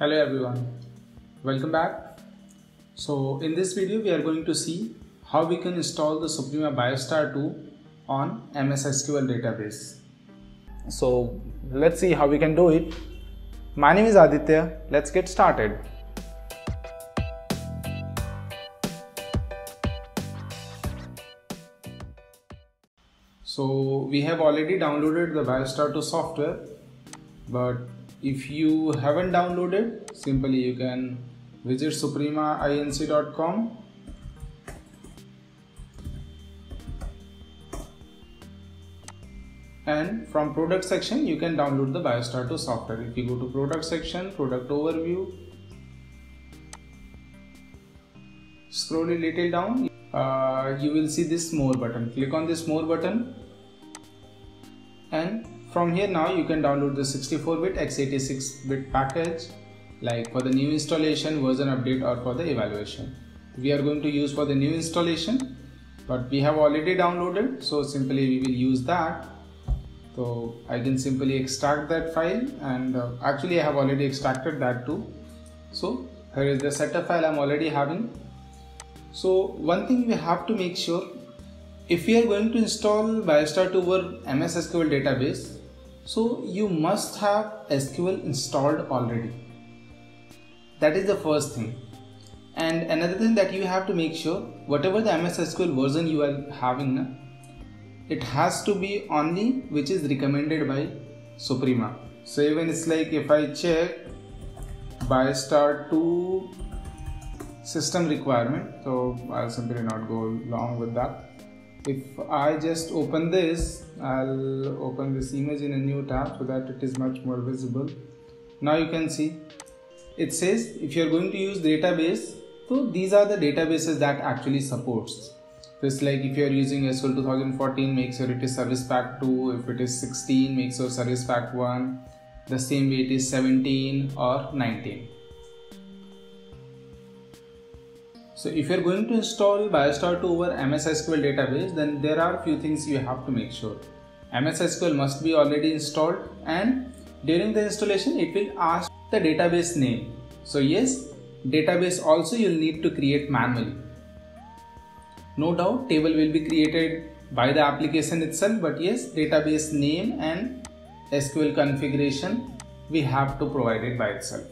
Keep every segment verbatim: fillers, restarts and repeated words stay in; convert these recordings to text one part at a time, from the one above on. Hello everyone, welcome back. So in this video we are going to see how we can install the Suprema BioStar two on M S S Q L database. So let's see how we can do it. My name is Aditya, let's get started. So we have already downloaded the BioStar two software, but if you haven't downloaded, simply you can visit suprema inc dot com. And from product section, you can download the BioStar two software. If you go to product section, product overview, scroll a little down, uh, you will see this more button. Click on this more button, and from here now you can download the sixty-four bit by x eighty-six bit package, like for the new installation, version update, or for the evaluation. We are going to use for the new installation, but we have already downloaded, so simply we will use that. So I can simply extract that file, and uh, actually I have already extracted that too. So here is the setup file I'm already having. So one thing we have to make sure, if we are going to install BioStar two over M S S Q L database, so you must have S Q L installed already. That is the first thing. And another thing that you have to make sure, whatever the M S S Q L version you are having, it has to be only which is recommended by Suprema. So even it's like if I check BioStar two system requirement, so I'll simply not go along with that. If I just open this, I'll open this image in a new tab so that it is much more visible. Now you can see it says if you are going to use database, so these are the databases that actually supports. So it's like if you are using S Q L two thousand fourteen, make sure it is service pack two. If it is sixteen, make sure service pack one. The same way it is seventeen or nineteen. So if you are going to install BioStar two over M S S Q L database, then there are few things you have to make sure. M S S Q L must be already installed, and during the installation it will ask the database name. So yes, database also you will need to create manually. No doubt table will be created by the application itself, but yes, database name and S Q L configuration we have to provide it by itself.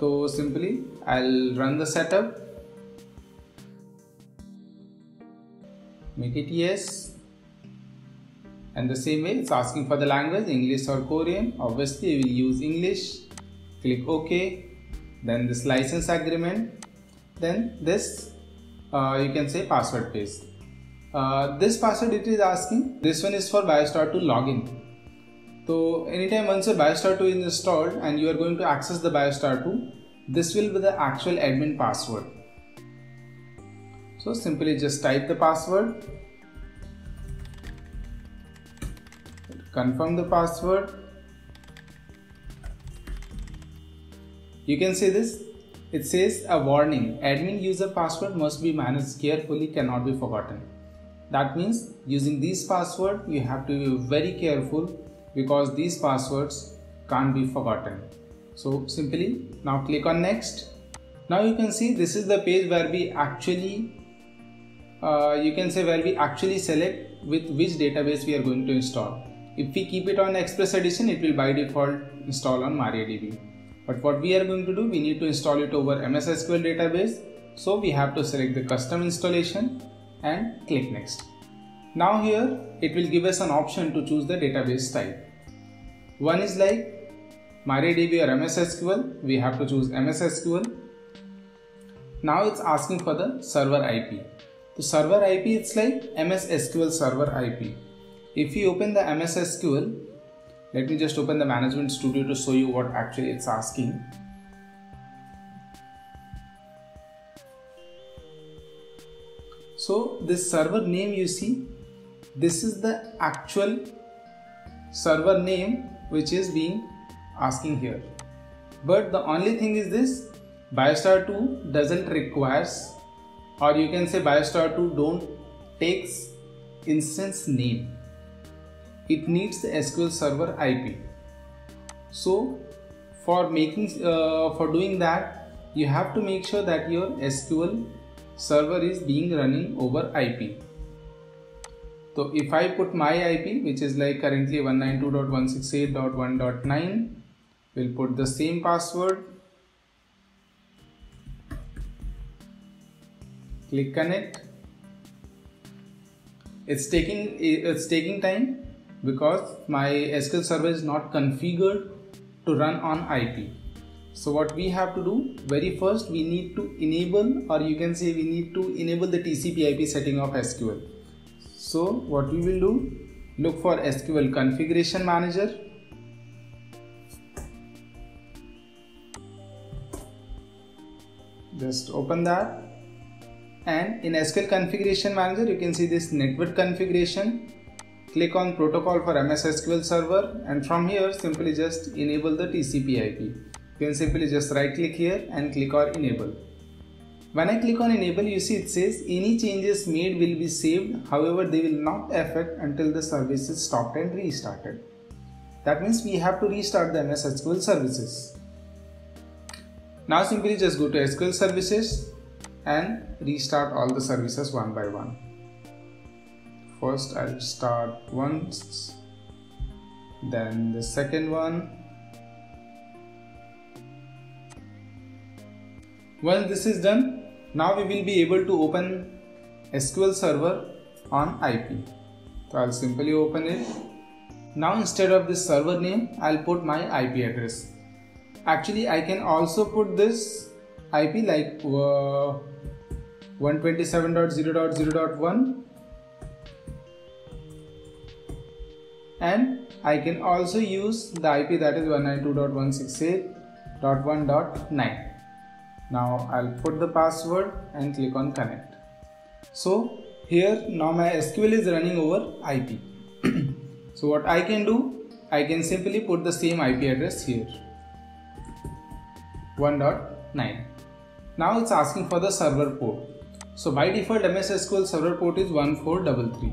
So simply I'll run the setup. Make it yes, and the same way it's asking for the language, English or Korean. Obviously we will use English. Click OK, then this license agreement, then this uh, you can say password paste. Uh, this password it is asking, this one is for BioStar two login. So anytime once your BioStar two is installed and you are going to access the BioStar two, this will be the actual admin password. So simply just type the password, confirm the password. You can see this, it says a warning, admin user password must be managed carefully, cannot be forgotten. That means using these password you have to be very careful, because these passwords can't be forgotten. So simply now click on next. Now you can see this is the page where we actually Uh, you can say where we actually select with which database we are going to install. If we keep it on Express Edition, it will by default install on MariaDB. But what we are going to do, we need to install it over M S S Q L database. So we have to select the custom installation and click next. Now here it will give us an option to choose the database type. One is like MariaDB or M S S Q L. We have to choose M S S Q L. Now it's asking for the server I P. The server I P, it's like M S S Q L server I P. If you open the M S S Q L, let me just open the Management Studio to show you what actually it's asking. So this server name you see, this is the actual server name which is being asking here. But the only thing is this, BioStar two doesn't requires, or you can say BioStar two don't takes instance name. It needs the S Q L server I P. So for making uh, for doing that, you have to make sure that your S Q L server is being running over I P. So if I put my I P, which is like currently one ninety-two dot one sixty-eight dot one dot nine, we'll put the same password, click connect. It's taking it's taking time because my S Q L server is not configured to run on I P. So what we have to do, very first we need to enable, or you can say we need to enable the T C P I P setting of S Q L. So what we will do, look for S Q L Configuration Manager. Just open that, and in S Q L Configuration Manager you can see this network configuration. Click on protocol for M S S Q L server, and from here simply just enable the T C P I P. You can simply just right click here and click on enable. When I click on enable, you see it says any changes made will be saved, however they will not affect until the service is stopped and restarted. That means we have to restart the M S S Q L services. Now simply just go to S Q L services and restart all the services one by one. First I'll start once, then the second one. Once this is done, now we will be able to open S Q L server on I P. So I'll simply open it. Now instead of this server name, I'll put my I P address. Actually I can also put this I P like uh, one twenty-seven dot zero dot zero dot one. And I can also use the I P that is one ninety-two dot one sixty-eight dot one dot nine. Now I'll put the password and click on connect. So here now my S Q L is running over I P. So what I can do, I can simply put the same I P address here, one dot nine. Now it's asking for the server port. So by default M S S Q L server port is one four three three.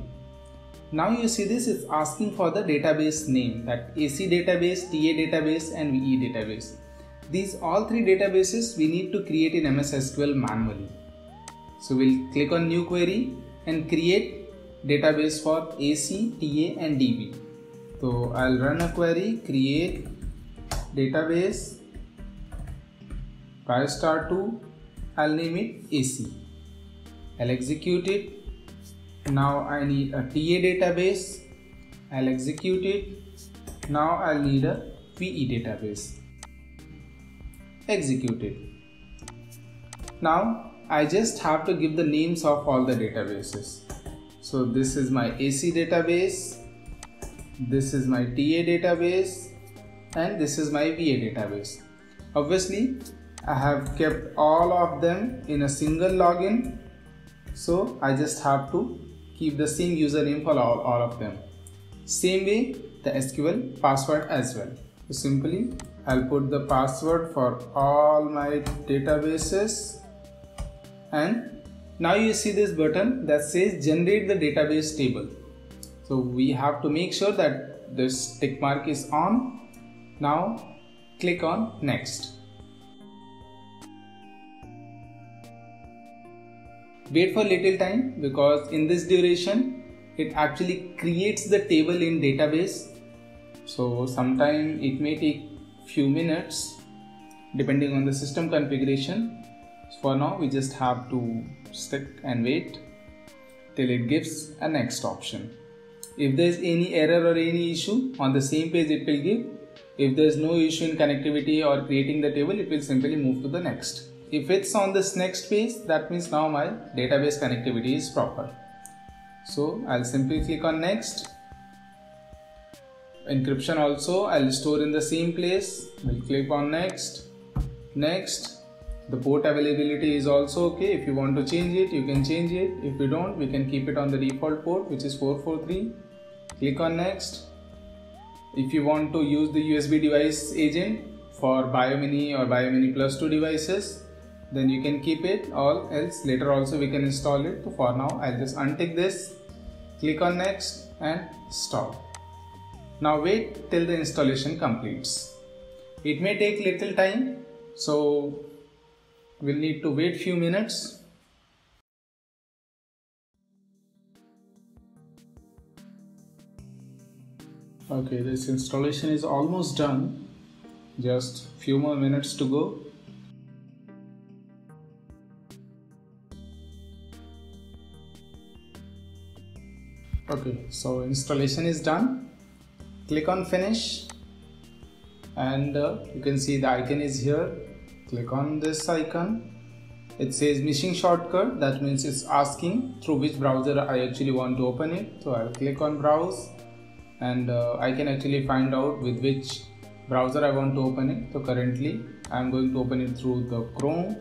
Now you see this is asking for the database name, that A C database, T A database and V E database. These all three databases we need to create in M S S Q L manually. So we'll click on new query and create database for A C, T A and D B. So I'll run a query, create database BioStar two, I'll name it A C. I'll execute it. Now I need a T A database, I'll execute it. Now I'll need a V E database, execute it. Now I just have to give the names of all the databases. So this is my A C database, this is my T A database and this is my V E database. Obviously I have kept all of them in a single login, so I just have to keep the same username for all, all of them. Same way the S Q L password as well. So simply I'll put the password for all my databases, and now you see this button that says generate the database table. So we have to make sure that this tick mark is on. Now click on next. Wait for little time because in this duration it actually creates the table in database, so sometime it may take few minutes depending on the system configuration. For now we just have to stick and wait till it gives a next option. If there is any error or any issue on the same page it will give. If there is no issue in connectivity or creating the table, it will simply move to the next. If it's on this next page, that means now my database connectivity is proper. So I'll simply click on next. Encryption also I'll store in the same place. We'll click on next, next. The port availability is also okay. If you want to change it, you can change it. If you don't, we can keep it on the default port, which is four four three. Click on next. If you want to use the U S B device agent for BioMini or BioMini Plus two devices, then you can keep it, or else later also we can install it. For now I'll just untick this, click on next and stop. Now wait till the installation completes. It may take little time, so we'll need to wait few minutes. Okay, this installation is almost done. Just few more minutes to go. Okay, so installation is done. Click on finish and uh, you can see the icon is here. Click on this icon. It says missing shortcut, that means it's asking through which browser I actually want to open it. So I'll click on browse and uh, I can actually find out with which browser I want to open it. So currently I'm going to open it through the Chrome.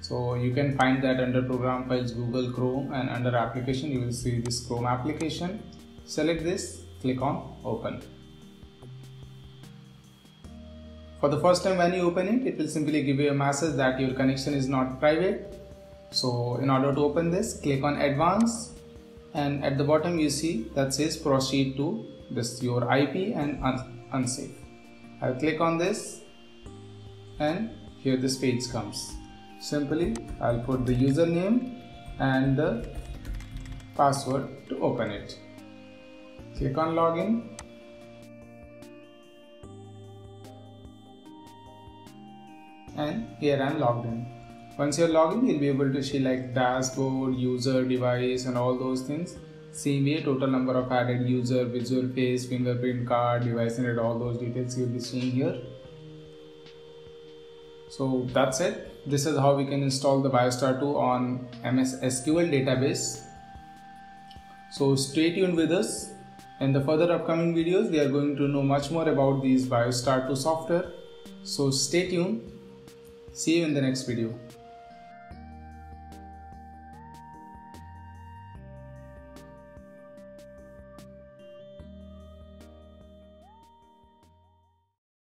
So you can find that under program files, Google Chrome, and under application you will see this Chrome application. Select this, click on open. For the first time when you open it, it will simply give you a message that your connection is not private. So in order to open this, click on advanced, and at the bottom you see that says proceed to this your I P and un unsafe. I'll click on this and here this page comes. Simply I'll put the username and the password to open it. Click on login. And here I am logged in. Once you are logged in, you will be able to see like dashboard, user, device and all those things. C M A, total number of added user, visual face, fingerprint, card, device and all those details you will be seeing here. So that's it. This is how we can install the BioStar two on M S S Q L database. So stay tuned with us. In the further upcoming videos, we are going to know much more about these BioStar two software. So stay tuned. See you in the next video.